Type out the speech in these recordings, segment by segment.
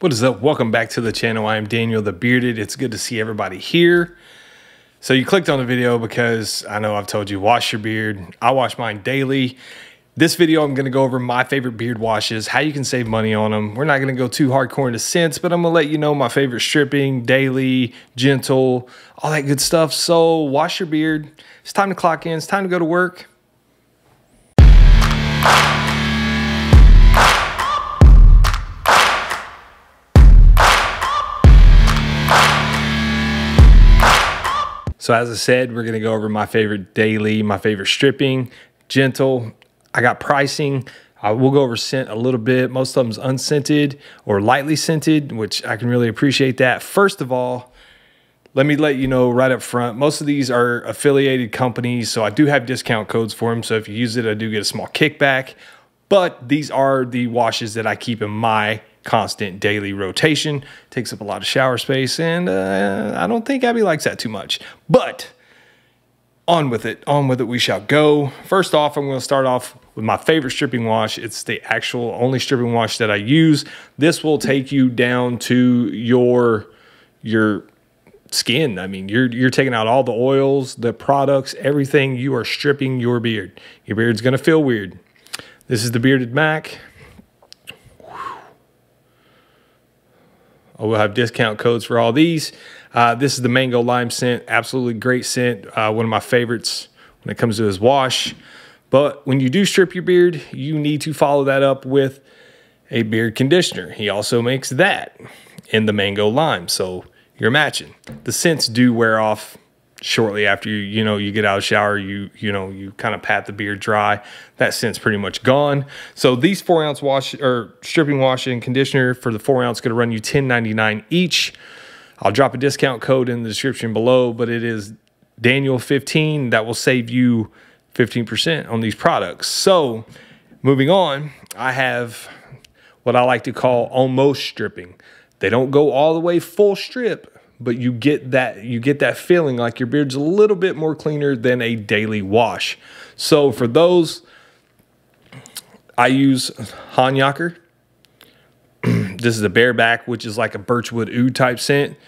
What is up? Welcome back to the channel. I am Daniel the Bearded. It's good to see everybody here. So you clicked on the video because I know I've told you wash your beard. I wash mine daily. This video I'm going to go over my favorite beard washes, how you can save money on them. We're not going to go too hardcore into scents, but I'm going to let you know my favorite stripping, daily, gentle, all that good stuff. So wash your beard. It's time to clock in. It's time to go to work. So as I said, we're going to go over my favorite daily, my favorite stripping, gentle. I got pricing. I will go over scent a little bit. Most of them's unscented or lightly scented, which I can really appreciate that. First of all, let me let you know right up front, most of these are affiliated companies, so I do have discount codes for them. So if you use it, I do get a small kickback. But these are the washes that I keep in my constant daily rotation. Takes up a lot of shower space, and I don't think Abby likes that too much. But on with it we shall go. First off, I'm going to start off with my favorite stripping wash. It's the actual only stripping wash that I use. This will take you down to your skin. I mean, you're taking out all the oils, the products, everything. You are stripping your beard. Your beard's going to feel weird. This is the Bearded Mac. I will have discount codes for all these. This is the mango lime scent. Absolutely great scent. One of my favorites when it comes to this wash. But when you do strip your beard, you need to follow that up with a beard conditioner. He also makes that in the mango lime. So you're matching. The scents do wear off shortly after you get out of the shower. You kind of pat the beard dry. That scent's pretty much gone. So these 4 ounce wash or stripping wash and conditioner for the 4 ounce going to run you $10.99 each. I'll drop a discount code in the description below, but it is DANIEL15 that will save you 15% on these products. So moving on, I have what I like to call almost stripping. They don't go all the way full strip, but you get that feeling like your beard's a little bit more cleaner than a daily wash. So for those, I use Honyocker. This is the bareback, which is like a birchwood oud type scent.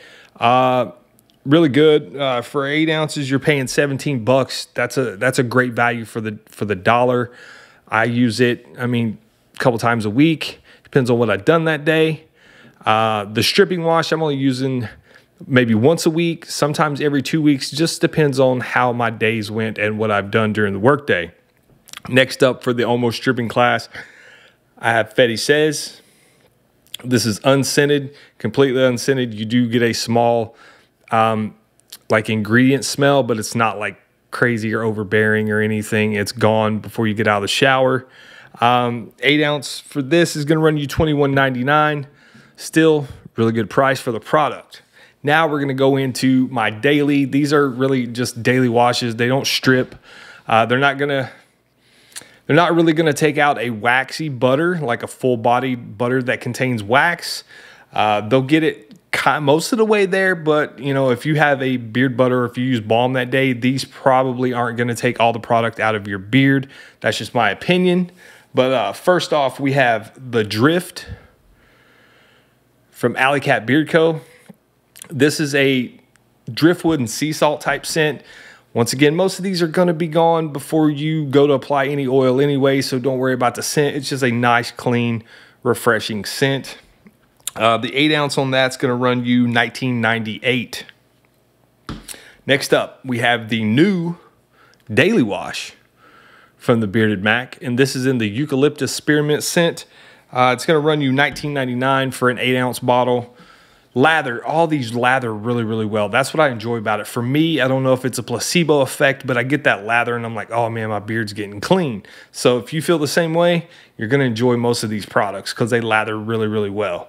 Really good. For 8 ounces, you're paying $17. That's a great value for the dollar. I use it, I mean, a couple times a week. Depends on what I've done that day. The stripping wash, I'm only using maybe once a week, sometimes every 2 weeks. Just depends on how my days went and what I've done during the workday. Next up for the almost stripping class, I have Fetti Says. This is unscented, completely unscented. You do get a small like ingredient smell, but it's not like crazy or overbearing or anything. It's gone before you get out of the shower. 8 ounce for this is going to run you $21.99. Still really good price for the product. Now we're going to go into my daily. These are really just daily washes. They don't strip. They're not really going to take out a waxy butter, like a full body butter that contains wax. They'll get it most of the way there, but you know, if you have a beard butter or if you use balm that day, these probably aren't going to take all the product out of your beard. That's just my opinion. But first off, we have the Drift from Alley Cat Beard Co. This is a driftwood and sea salt type scent. Once again, most of these are going to be gone before you go to apply any oil anyway, so don't worry about the scent. It's just a nice, clean, refreshing scent. The 8 ounce on that's going to run you $19.98. Next up, we have the new Daily Wash from the Bearded Mac, and this is in the eucalyptus spearmint scent. It's going to run you $19.99 for an 8 ounce bottle. All these lather really, really well. That's what I enjoy about it. For me, I don't know if it's a placebo effect, but I get that lather and I'm like, oh man, my beard's getting clean. So if you feel the same way, you're going to enjoy most of these products because they lather really, really well.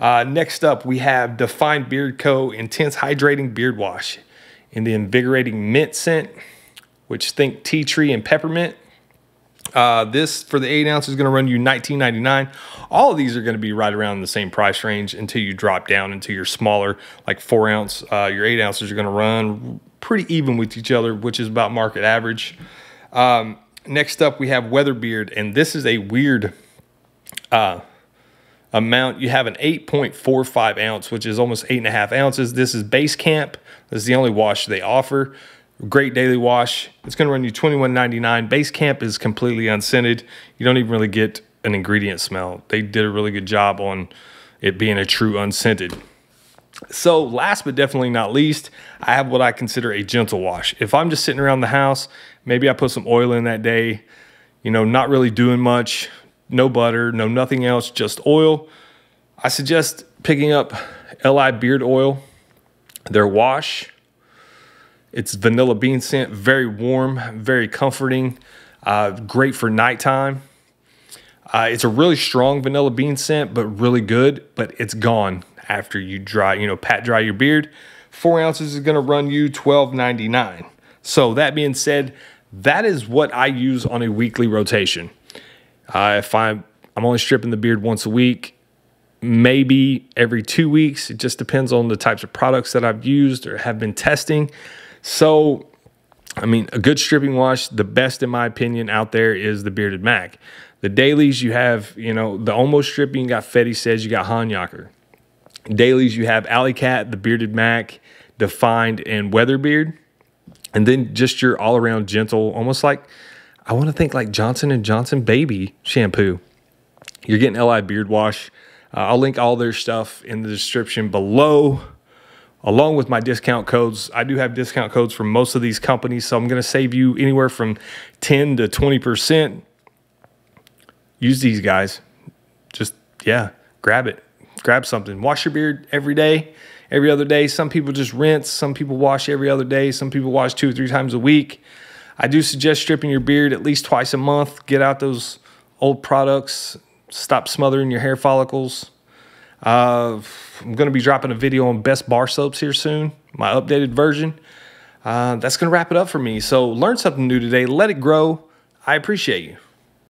Next up, we have Defined Beard Co. Intense Hydrating Beard Wash in the Invigorating Mint scent, which think tea tree and peppermint. This for the 8 ounce is going to run you $19.99. All of these are going to be right around the same price range until you drop down into your smaller, like 4 ounce. Your 8 ounces are going to run pretty even with each other, which is about market average. Next up, we have Weatherbeard, and this is a weird amount, you have an 8.45 ounce, which is almost 8.5 ounces. This is Base Camp. This is the only wash they offer. Great daily wash. It's going to run you $21.99. Base Camp is completely unscented. You don't even really get an ingredient smell. They did a really good job on it being a true unscented. So last but definitely not least, I have what I consider a gentle wash. If I'm just sitting around the house, maybe I put some oil in that day, you know, not really doing much, no butter, no nothing else, just oil. I suggest picking up LI Beard Oil, their wash. It's vanilla bean scent, very warm, very comforting, great for nighttime. It's a really strong vanilla bean scent, but really good, but it's gone after you dry, you know, pat dry your beard. 4 ounces is gonna run you $12.99. So that being said, that is what I use on a weekly rotation. If I'm only stripping the beard once a week, maybe every 2 weeks. It just depends on the types of products that I've used or have been testing. So, I mean, a good stripping wash, the best in my opinion out there is the Bearded Mac. The dailies you have, you know, the almost stripping, you got Fetti Says, you got Honyocker. Dailies you have Alley Cat, the Bearded Mac, Defined, and Weatherbeard. And then just your all-around gentle, almost like, I want to think like Johnson & Johnson Baby Shampoo. You're getting LI Beard Wash. I'll link all their stuff in the description below, along with my discount codes. I do have discount codes for most of these companies, so I'm going to save you anywhere from 10 to 20%. Use these guys. Just, yeah, grab it. Grab something. Wash your beard every day, every other day. Some people just rinse. Some people wash every other day. Some people wash 2 or 3 times a week. I do suggest stripping your beard at least twice a month. Get out those old products. Stop smothering your hair follicles. I'm going to be dropping a video on best bar soaps here soon, my updated version. That's going to wrap it up for me. So learn something new today. Let it grow. I appreciate you.